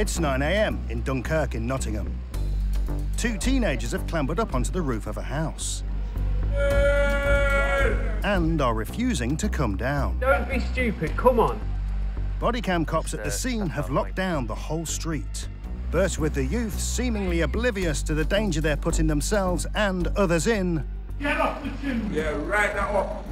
It's 9 AM in Dunkirk in Nottingham. Two teenagers have clambered up onto the roof of a house. And are refusing to come down. Don't be stupid, come on. Bodycam cops at the scene have locked down the whole street. But with the youth seemingly oblivious to the danger they're putting themselves and others in... Get off the chimney! Yeah, right now off.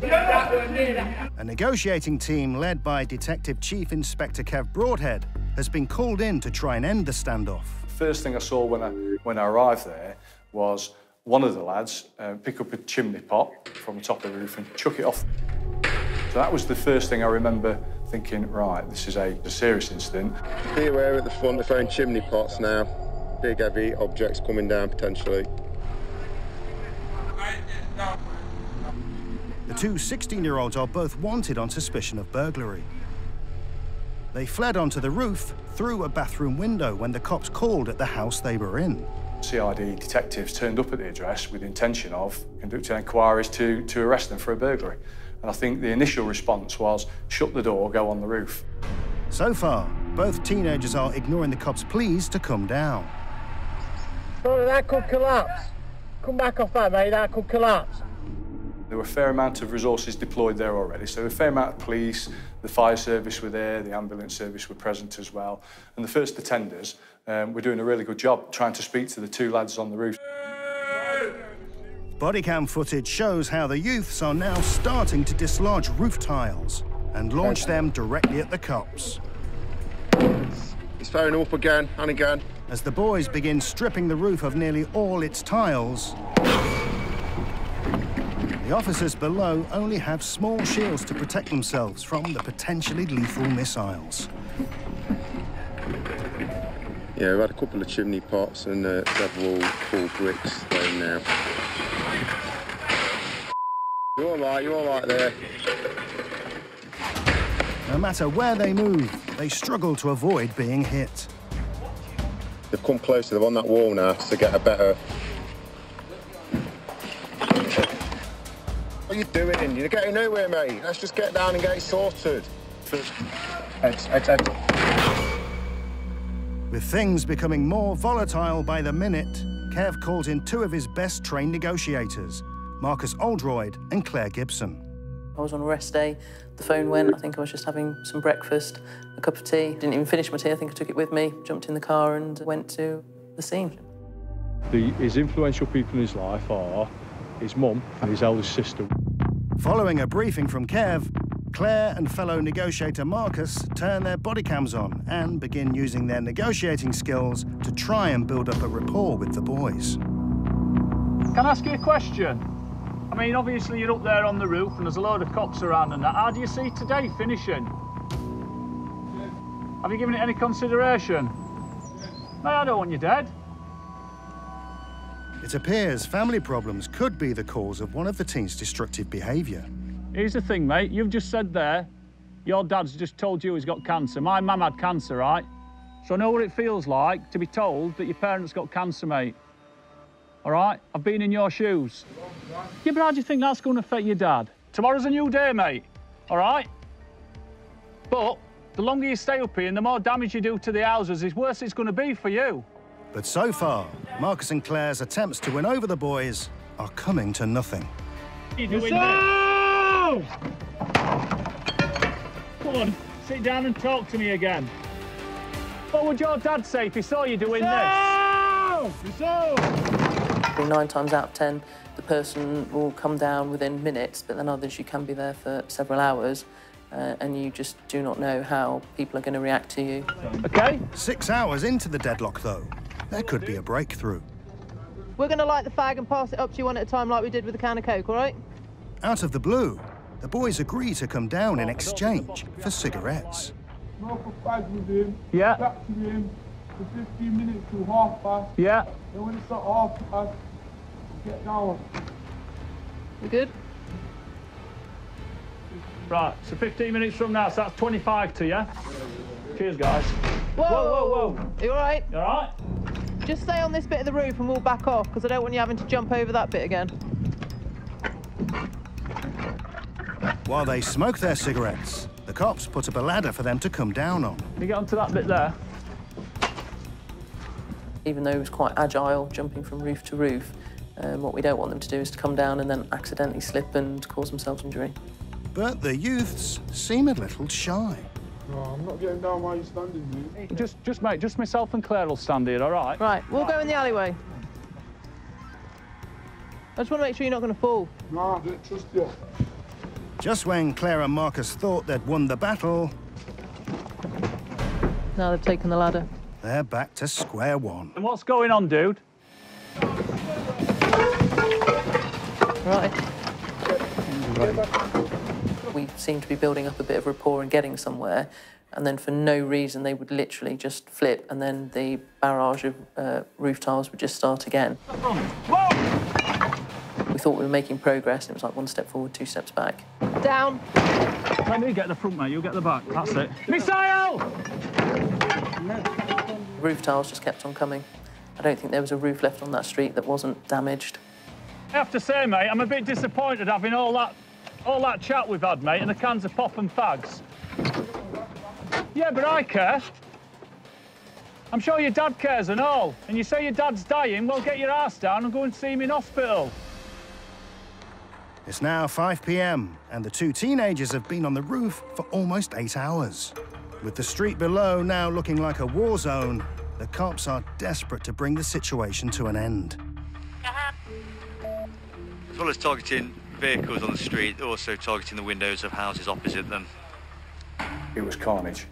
A negotiating team led by Detective Chief Inspector Kev Broadhead has been called in to try and end the standoff. First thing I saw when I arrived there was one of the lads pick up a chimney pot from the top of the roof and chuck it off. So that was the first thing I remember thinking, right, this is a serious incident. Be aware at the front, they're throwing chimney pots now. Big, heavy objects coming down potentially. The two 16-year-olds are both wanted on suspicion of burglary. They fled onto the roof through a bathroom window when the cops called at the house they were in. CID detectives turned up at the address with the intention of conducting inquiries to arrest them for a burglary. And I think the initial response was, shut the door, go on the roof. So far, both teenagers are ignoring the cops' pleas to come down. Sorry, that could collapse. Come back off that, mate, that could collapse. There were a fair amount of resources deployed there already, so a fair amount of police, the fire service were there, the ambulance service were present as well. And the first attenders were doing a really good job trying to speak to the two lads on the roof. Bodycam footage shows how the youths are now starting to dislodge roof tiles and launch them directly at the cops. He's firing up again and again. As the boys begin stripping the roof of nearly all its tiles, the officers below only have small shields to protect themselves from the potentially lethal missiles. Yeah, we've had a couple of chimney pots and several full bricks thrown now. You're all right there. No matter where they move, they struggle to avoid being hit. They've come closer, they're on that wall now to get a better... What are you doing? You're getting nowhere, mate. Let's just get down and get it sorted. With things becoming more volatile by the minute, Kev calls in two of his best trained negotiators, Marcus Oldroyd and Claire Gibson. I was on rest day, the phone went, I think I was just having some breakfast, a cup of tea. Didn't even finish my tea, I think I took it with me, jumped in the car and went to the scene. His influential people in his life are his mum and his eldest sister. Following a briefing from Kev, Claire and fellow negotiator Marcus turn their body cams on and begin using their negotiating skills to try and build up a rapport with the boys. Can I ask you a question? I mean, obviously you're up there on the roof and there's a load of cops around and that. How do you see today finishing? Yeah. Have you given it any consideration? Yeah. No, I don't want you dead. It appears family problems could be the cause of one of the teens' destructive behaviour. Here's the thing, mate. You've just said there, your dad's just told you he's got cancer. My mum had cancer, right? So I know what it feels like to be told that your parents got cancer, mate. All right? I've been in your shoes. Yeah, but how do you think that's going to affect your dad? Tomorrow's a new day, mate. All right? But the longer you stay up here and the more damage you do to the houses, the worse it's going to be for you. But so far, Marcus and Claire's attempts to win over the boys are coming to nothing. What are you doing there? Come on, sit down and talk to me again. What would your dad say if he saw you doing this? Nine times out of 10, the person will come down within minutes, but then others you can be there for several hours. And you just do not know how people are going to react to you. OK. 6 hours into the deadlock, though, there could be a breakthrough. We're going to light the fag and pass it up to you one at a time like we did with a can of Coke, all right? Out of the blue, the boys agree to come down in exchange for cigarettes. Smoke a fag with him. Yeah. Back to him for 15 minutes to half past. Yeah. Then when it's at half past, get down. We good? Right, so 15 minutes from now, so that's 25 to you. Cheers, guys. Whoa, whoa, whoa, whoa. You all right? You all right? Just stay on this bit of the roof and we'll back off, because I don't want you having to jump over that bit again. While they smoke their cigarettes, the cops put up a ladder for them to come down on. Can you get onto that bit there? Even though he was quite agile, jumping from roof to roof, what we don't want them to do is to come down and then accidentally slip and cause themselves injury. But the youths seem a little shy. No, I'm not getting down while you're standing, dude. Just mate, just myself and Claire will stand here, all right? Right, we'll go in the alleyway. I just want to make sure you're not going to fall. No, I don't trust you. Just when Claire and Marcus thought they'd won the battle... Now they've taken the ladder. They're back to square one. And what's going on, dude? Right. We seem to be building up a bit of rapport and getting somewhere, and then for no reason they would literally just flip, and then the barrage of roof tiles would just start again. Whoa! We thought we were making progress, and it was like one step forward, two steps back. Down. Let me get the front, mate. You get the back. That's it. Missile! Roof tiles just kept on coming. I don't think there was a roof left on that street that wasn't damaged. I have to say, mate, I'm a bit disappointed having all that chat we've had, mate, and the cans of pop and fags. Yeah, but I care. I'm sure your dad cares and all. And you say your dad's dying, well, get your arse down and go and see him in hospital. It's now 5 p.m, and the two teenagers have been on the roof for almost 8 hours. With the street below now looking like a war zone, the cops are desperate to bring the situation to an end. As well as targeting vehicles on the street, they're also targeting the windows of houses opposite them. It was carnage.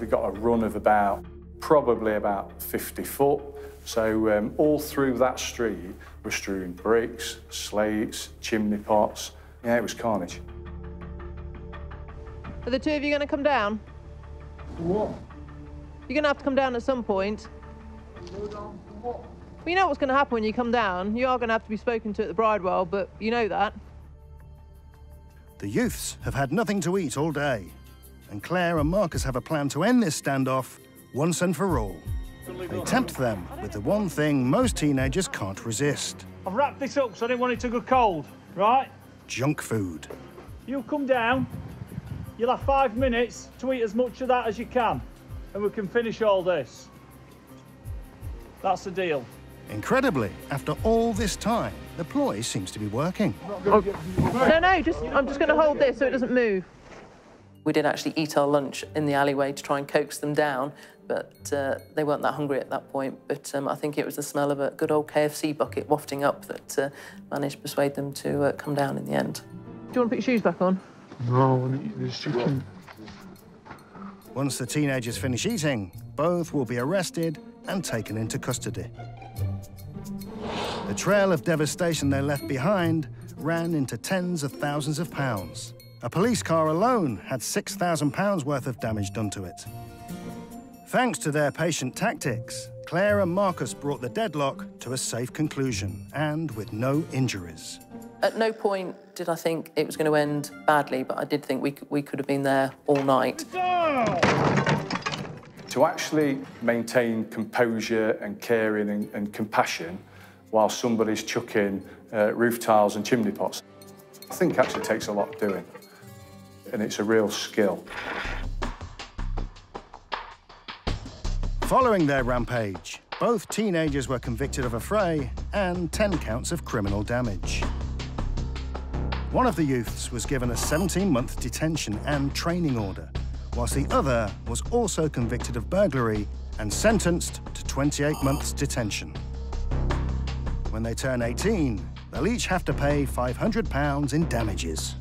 We got a run of probably about 50 foot. So all through that street were strewn bricks, slates, chimney pots. Yeah, it was carnage. Are the two of you going to come down? What? You're going to have to come down at some point. Go down for what? Well, you know what's going to happen when you come down. You are going to have to be spoken to at the Bridewell, but you know that. The youths have had nothing to eat all day, and Claire and Marcus have a plan to end this standoff once and for all. They tempt them with the one thing most teenagers can't resist. I've wrapped this up so I didn't want it to go cold, right? Junk food. You come down, you'll have 5 minutes to eat as much of that as you can, and we can finish all this. That's the deal. Incredibly, after all this time, the ploy seems to be working. No, I'm just going to hold this so it doesn't move. We did actually eat our lunch in the alleyway to try and coax them down, but they weren't that hungry at that point. But I think it was the smell of a good old KFC bucket wafting up that managed to persuade them to come down in the end. Do you want to put your shoes back on? No, I want to eat this chicken. Once the teenagers finish eating, both will be arrested and taken into custody. The trail of devastation they left behind ran into tens of thousands of pounds. A police car alone had £6,000 worth of damage done to it. Thanks to their patient tactics, Claire and Marcus brought the deadlock to a safe conclusion, and with no injuries. At no point did I think it was going to end badly, but I did think we could have been there all night. To actually maintain composure and caring and compassion while somebody's chucking roof tiles and chimney pots, I think actually takes a lot of doing. And it's a real skill. Following their rampage, both teenagers were convicted of a fray and 10 counts of criminal damage. One of the youths was given a 17-month detention and training order, whilst the other was also convicted of burglary and sentenced to 28 months detention. When they turn 18, they'll each have to pay £500 in damages.